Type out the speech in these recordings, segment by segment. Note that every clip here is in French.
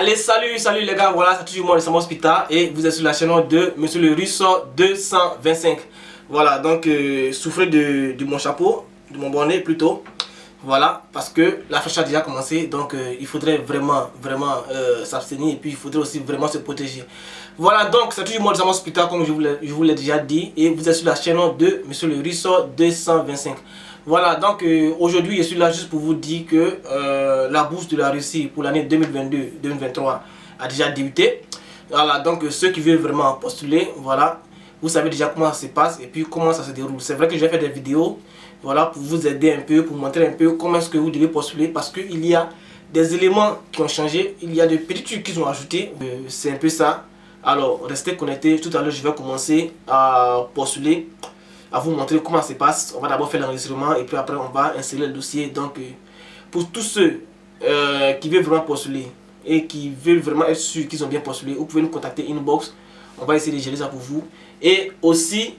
Allez, salut les gars, voilà, c'est toujours moi, le Samospita, et vous êtes sur la chaîne de monsieur le Russo 225. Voilà, donc souffrez de mon chapeau, de mon bonnet plutôt. Voilà, parce que la fraîche a déjà commencé, donc il faudrait vraiment s'abstenir, et puis il faudrait aussi vraiment se protéger. Voilà, donc c'est toujours moi, le Samospita, comme je vous l'ai déjà dit, et vous êtes sur la chaîne de monsieur le Russo 225. Voilà, donc aujourd'hui je suis là juste pour vous dire que la bourse de la Russie pour l'année 2022-2023 a déjà débuté. Voilà, donc ceux qui veulent vraiment postuler, voilà, vous savez déjà comment ça se passe et puis comment ça se déroule. C'est vrai que je vais faire des vidéos, voilà, pour vous aider un peu, pour vous montrer un peu comment est-ce que vous devez postuler, parce qu'il y a des éléments qui ont changé, il y a des petits trucs qu'ils ont ajoutés, c'est un peu ça. Alors restez connectés, tout à l'heure je vais commencer à postuler, à vous montrer comment ça se passe. On va d'abord faire l'enregistrement et puis après on va insérer le dossier. Donc pour tous ceux qui veulent vraiment postuler et qui veulent vraiment être sûrs qu'ils ont bien postulé, vous pouvez nous contacter inbox, on va essayer de gérer ça pour vous. Et aussi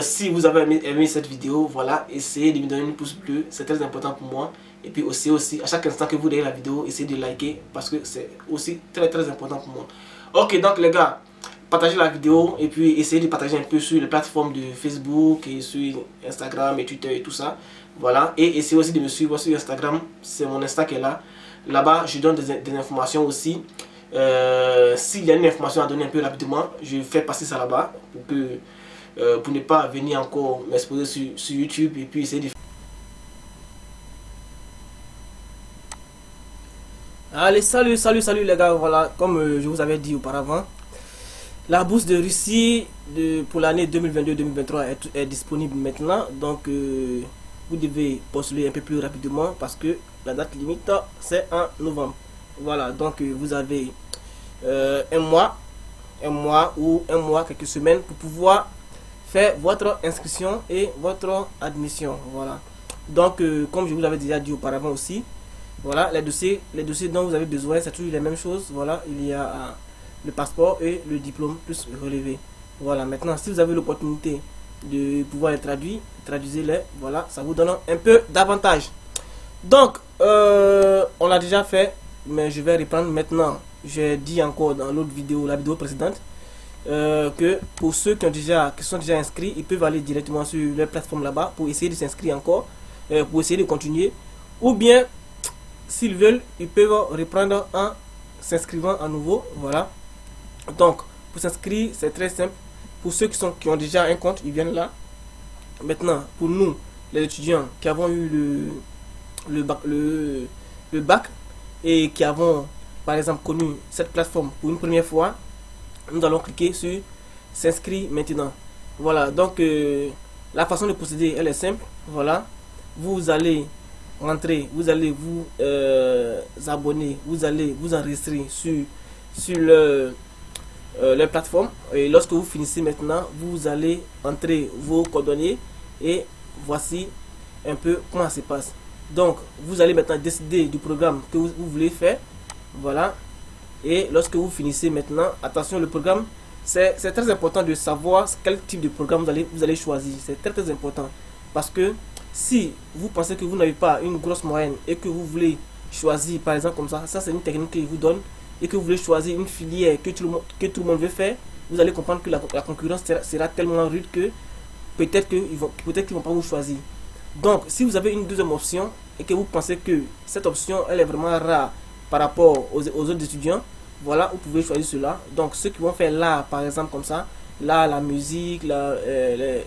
si vous avez aimé cette vidéo, voilà, essayez de me donner un pouce bleu, c'est très important pour moi. Et puis aussi à chaque instant que vous regardez la vidéo, essayez de liker parce que c'est aussi très important pour moi. Ok, donc les gars, partagez la vidéo et puis essayez de partager un peu sur les plateformes de Facebook et sur Instagram et Twitter et tout ça. Voilà, et essayez aussi de me suivre sur Instagram, c'est mon Insta qui est là. Là-bas, je donne des informations aussi. S'il y a une information à donner un peu rapidement, je fais passer ça là-bas pour ne pas venir encore m'exposer sur YouTube et puis essayer de... Allez, salut les gars, voilà, comme je vous avais dit auparavant, la bourse de Russie pour l'année 2022-2023 est disponible maintenant, donc vous devez postuler un peu plus rapidement parce que la date limite c'est en novembre. Voilà, donc vous avez un mois ou quelques semaines pour pouvoir faire votre inscription et votre admission. Voilà, donc comme je vous l'avais déjà dit auparavant aussi, voilà, les dossiers dont vous avez besoin, c'est toujours les mêmes choses. Voilà, il y a le passeport et le diplôme plus relevé. Voilà, maintenant si vous avez l'opportunité de pouvoir les traduire, traduisez-les, voilà, ça vous donne un peu d'avantage. Donc on l'a déjà fait, mais je vais reprendre maintenant. J'ai dit encore dans l'autre vidéo, la vidéo précédente, que pour ceux qui sont déjà inscrits, ils peuvent aller directement sur leur plateforme là-bas pour essayer de s'inscrire encore, pour essayer de continuer, ou bien s'ils veulent ils peuvent reprendre en s'inscrivant à nouveau. Voilà, donc pour s'inscrire c'est très simple. Pour ceux qui ont déjà un compte, ils viennent là. Maintenant pour nous les étudiants qui avons eu le bac et qui avons par exemple connu cette plateforme pour une première fois, nous allons cliquer sur s'inscrire maintenant. Voilà, donc la façon de procéder elle est simple. Voilà, vous allez rentrer, vous allez vous abonner, vous allez vous enregistrer sur la plateforme, et lorsque vous finissez maintenant vous allez entrer vos coordonnées et voici un peu comment ça se passe. Donc vous allez maintenant décider du programme que vous voulez faire. Voilà, et lorsque vous finissez maintenant, attention, le programme, c'est très important de savoir quel type de programme vous allez choisir. C'est très important parce que si vous pensez que vous n'avez pas une grosse moyenne et que vous voulez choisir par exemple comme ça, ça c'est une technique qu'il vous donne, et que vous voulez choisir une filière que tout le monde veut faire, vous allez comprendre que la concurrence sera tellement rude que peut-être qu'ils vont pas vous choisir. Donc si vous avez une deuxième option et que vous pensez que cette option elle est vraiment rare par rapport aux autres étudiants, voilà, vous pouvez choisir cela. Donc ceux qui vont faire l'art par exemple comme ça, là la musique, les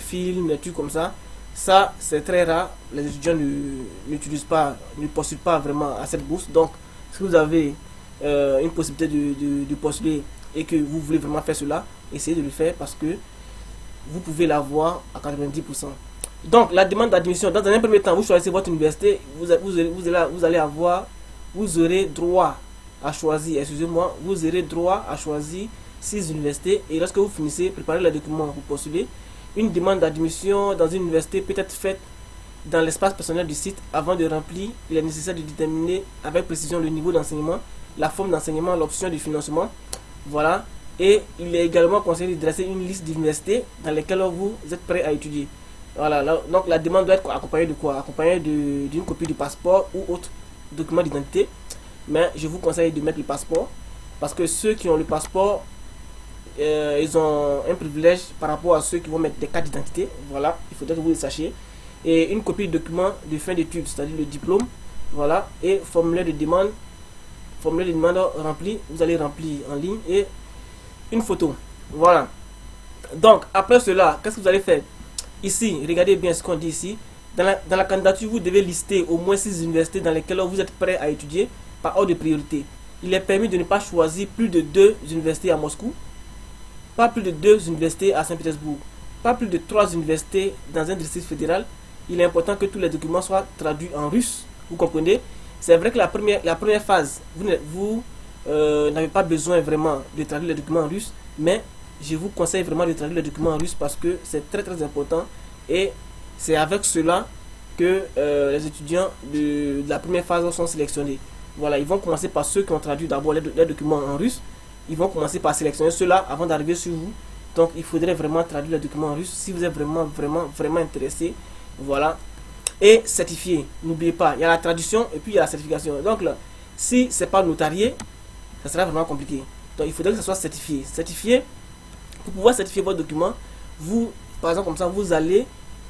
films, les trucs comme ça, ça c'est très rare, les étudiants n'utilisent pas, ne postulent pas vraiment à cette bourse. Donc si vous avez une possibilité de postuler et que vous voulez vraiment faire cela, essayez de le faire parce que vous pouvez l'avoir à 90%. Donc la demande d'admission, dans un premier temps vous choisissez votre université, vous aurez droit à choisir 6 universités, et lorsque vous finissez, préparez les documents pour postuler. Une demande d'admission dans une université peut être faite dans l'espace personnel du site. Avant de remplir, il est nécessaire de déterminer avec précision le niveau d'enseignement, la forme d'enseignement, l'option du financement. Voilà, et il est également conseillé de dresser une liste d'universités dans lesquelles vous êtes prêt à étudier. Voilà, donc la demande doit être accompagnée de quoi? Accompagnée d'une copie du passeport ou autre document d'identité. mais je vous conseille de mettre le passeport, parce que ceux qui ont le passeport, ils ont un privilège par rapport à ceux qui vont mettre des cartes d'identité. Voilà, il faudrait que vous le sachiez. Et une copie de document de fin d'études, c'est-à-dire le diplôme, voilà, et formulaire de demande rempli, vous allez remplir en ligne, et une photo. Voilà. Donc après cela, qu'est-ce que vous allez faire? Ici, regardez bien ce qu'on dit ici. Dans la candidature, vous devez lister au moins 6 universités dans lesquelles vous êtes prêt à étudier par ordre de priorité. Il est permis de ne pas choisir plus de 2 universités à Moscou, pas plus de 2 universités à Saint-Pétersbourg, pas plus de 3 universités dans un district fédéral. Il est important que tous les documents soient traduits en russe, vous comprenez? C'est vrai que la première phase, vous n'avez pas besoin vraiment de traduire les documents en russe, mais je vous conseille vraiment de traduire les documents en russe parce que c'est très très important, et c'est avec cela que les étudiants de la première phase sont sélectionnés. Voilà, ils vont commencer par ceux qui ont traduit d'abord les documents en russe. Ils vont commencer par sélectionner ceux-là avant d'arriver sur vous. Donc, il faudrait vraiment traduire les documents en russe si vous êtes vraiment intéressé. Voilà. Et certifié. N'oubliez pas, il y a la traduction et puis il y a la certification. Donc, là, si ce n'est pas notarié, ça sera vraiment compliqué. Donc, il faudrait que ça soit certifié. Certifié, pour pouvoir certifier votre document, vous, par exemple, comme ça, vous allez...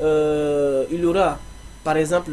il aura, par exemple,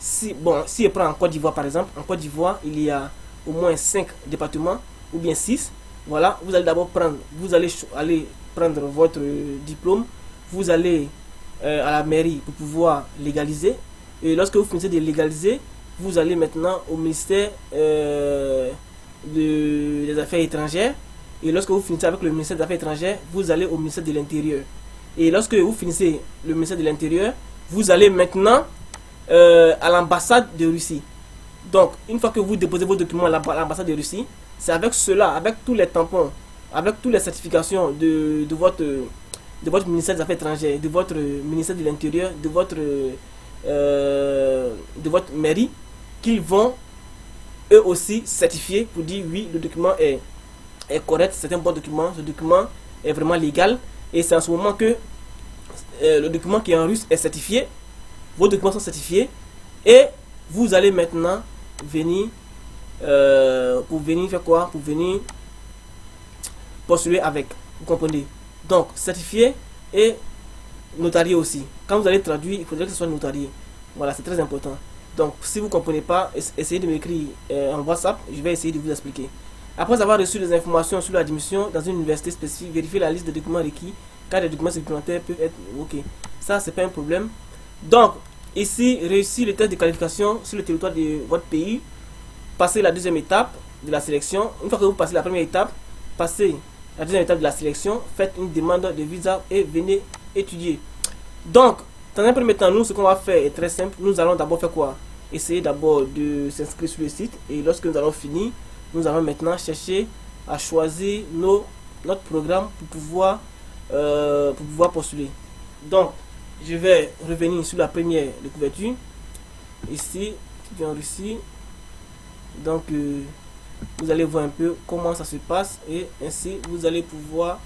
si je prends en Côte d'Ivoire, par exemple, en Côte d'Ivoire, il y a au moins 5 départements, ou bien 6. Voilà, vous allez d'abord prendre, vous allez prendre votre diplôme, vous allez à la mairie pour pouvoir légaliser, et lorsque vous finissez de légaliser, vous allez maintenant au ministère des Affaires étrangères, et lorsque vous finissez avec le ministère des Affaires étrangères, vous allez au ministère de l'Intérieur. Et lorsque vous finissez le ministère de l'Intérieur, vous allez maintenant à l'ambassade de Russie. Donc, une fois que vous déposez vos documents à l'ambassade de Russie, c'est avec cela, avec tous les tampons, avec toutes les certifications de votre ministère des Affaires étrangères, de votre ministère de l'Intérieur, de votre mairie, qu'ils vont eux aussi certifier pour dire oui, le document est correct, c'est un bon document, ce document est vraiment légal. Et c'est en ce moment que le document qui est en russe est certifié. Vos documents sont certifiés. Et vous allez maintenant venir... pour venir faire quoi? Pour venir postuler avec. Vous comprenez? Donc, certifié et notarié aussi. Quand vous allez traduire, il faudrait que ce soit notarié. Voilà, c'est très important. Donc, si vous ne comprenez pas, essayez de m'écrire en WhatsApp. Je vais essayer de vous expliquer. Après avoir reçu des informations sur l'admission dans une université spécifique, vérifiez la liste des documents requis, car les documents supplémentaires peuvent être... Ok, ça c'est pas un problème. Donc, ici, réussir le test de qualification sur le territoire de votre pays, passez la deuxième étape de la sélection. Une fois que vous passez la première étape, passez la deuxième étape de la sélection, faites une demande de visa et venez étudier. Donc, dans un premier temps, nous, ce qu'on va faire est très simple. Nous allons d'abord faire quoi? Essayer d'abord de s'inscrire sur le site, et lorsque nous allons finir, nous allons maintenant chercher à choisir notre programme pour pouvoir postuler. Donc, je vais revenir sur la première de couverture. Ici, bien ici. Donc, vous allez voir un peu comment ça se passe, et ainsi, vous allez pouvoir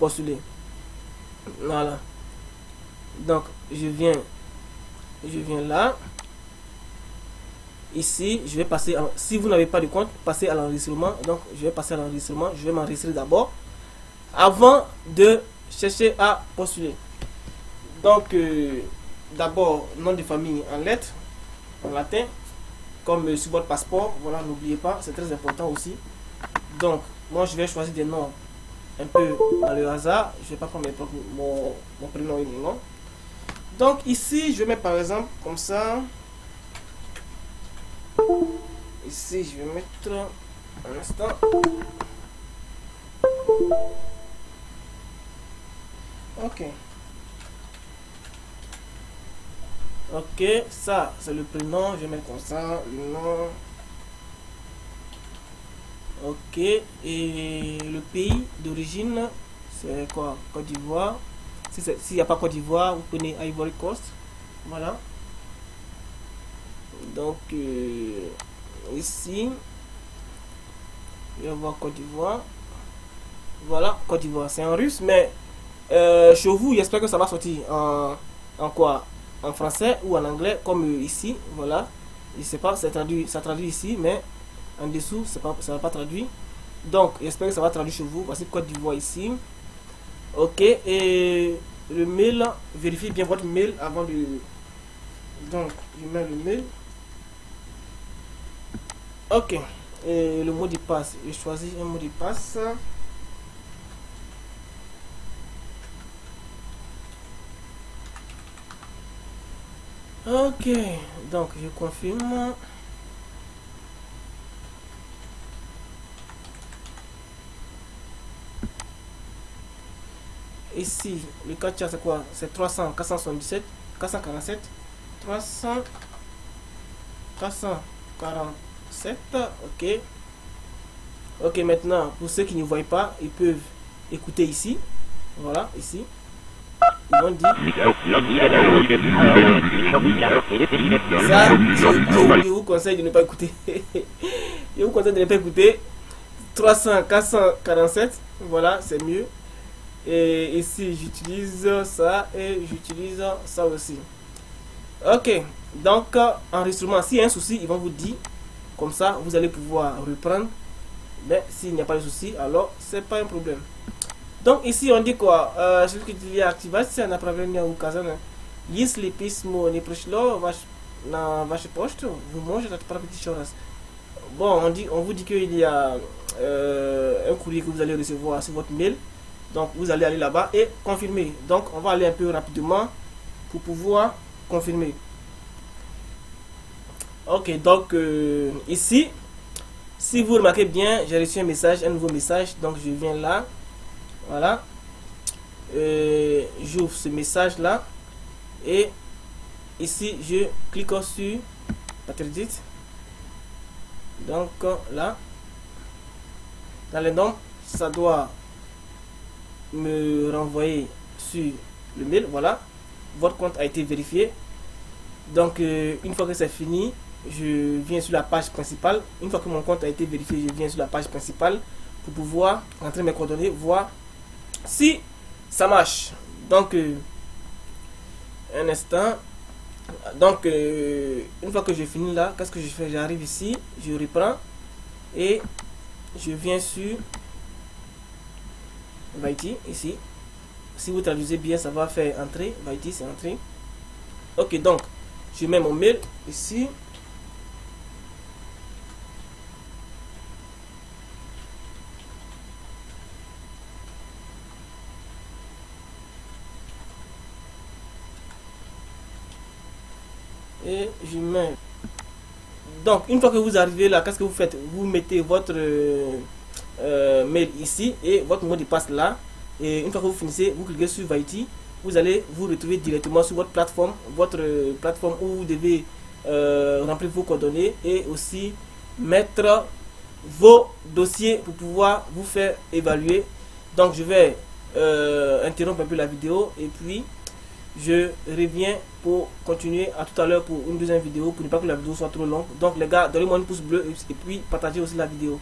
postuler. Voilà. Donc, je viens là. Ici, je vais passer, si vous n'avez pas de compte, passez à l'enregistrement. Donc, je vais passer à l'enregistrement. Je vais m'enregistrer d'abord avant de chercher à postuler. Donc, d'abord, nom de famille en lettres, en latin, comme sur votre passeport. Voilà, n'oubliez pas, c'est très important aussi. Donc, moi, je vais choisir des noms un peu dans le hasard. Je ne vais pas prendre mon prénom et mon nom. Donc, ici, je mets par exemple comme ça. Ici, je vais mettre un instant. Ok, ça c'est le prénom. Je vais mettre comme ça le nom. Ok, et le pays d'origine, c'est quoi? Côte d'Ivoire. S'il n'y a pas Côte d'Ivoire, vous prenez Ivory Coast. Voilà. Donc, ici, je vais voir Côte d'Ivoire. Voilà, Côte d'Ivoire, c'est en russe, mais chez vous, j'espère que ça va sortir en quoi? En français ou en anglais, comme ici, voilà. Je sais pas, ça traduit ici, mais en dessous, ça va pas traduit. Donc j'espère que ça va traduire chez vous. Voici Côte d'Ivoire ici. Ok, et le mail, vérifiez bien votre mail avant de... Donc je mets le mail. Ok, et le mot de passe, je choisis un mot de passe. Ok, donc je confirme. Ici, le captcha c'est quoi? C'est 300, 477, 447, 300, 447. Ok. Ok, maintenant, pour ceux qui ne voient pas, ils peuvent écouter ici. Voilà, ici. Ils vont dire. Ça, je vous conseille de ne pas écouter. Je vous conseille de ne pas écouter. 300, 447. Voilà, c'est mieux. Et ici j'utilise ça et j'utilise ça aussi. Ok, donc enregistrement, s'il y a un souci ils vont vous dire, comme ça vous allez pouvoir reprendre. Mais s'il n'y a pas de souci, alors c'est pas un problème. Donc ici on dit quoi, je veux que tu viens activer si on a prévenu à occasion yes les pistes mon épreuve la vache poste vous mangez notre petite chose. Bon, on dit, on vous dit qu'il y a un courrier que vous allez recevoir sur votre mail. Donc vous allez aller là-bas et confirmer. Donc on va aller un peu rapidement pour pouvoir confirmer. Ok, donc ici, si vous remarquez bien, j'ai reçu un message, un nouveau message. Donc je viens là, voilà, j'ouvre ce message là et ici je clique sur Patredit. Donc là, dans les noms, ça doit me renvoyer sur le mail. Voilà, votre compte a été vérifié. Donc une fois que c'est fini, je viens sur la page principale. Une fois que mon compte a été vérifié, je viens sur la page principale pour pouvoir rentrer mes coordonnées, voir si ça marche. Donc un instant. Donc une fois que j'ai fini là, qu'est-ce que je fais? J'arrive ici, je reprends et je viens sur Vaiti ici. Si vous traduisez bien, ça va faire entrer. Vaiti, c'est entrer. Ok, donc je mets mon mail ici. Et je mets. Donc une fois que vous arrivez là, qu'est-ce que vous faites? Vous mettez votre mail ici et votre mot de passe là, et une fois que vous finissez, vous cliquez sur Vaiti, vous allez vous retrouver directement sur votre plateforme, où vous devez remplir vos coordonnées et aussi mettre vos dossiers pour pouvoir vous faire évaluer. Donc je vais interrompre un peu la vidéo et puis je reviens pour continuer à tout à l'heure pour une deuxième vidéo, pour ne pas que la vidéo soit trop longue. Donc les gars, donnez-moi un pouce bleu et puis partagez aussi la vidéo.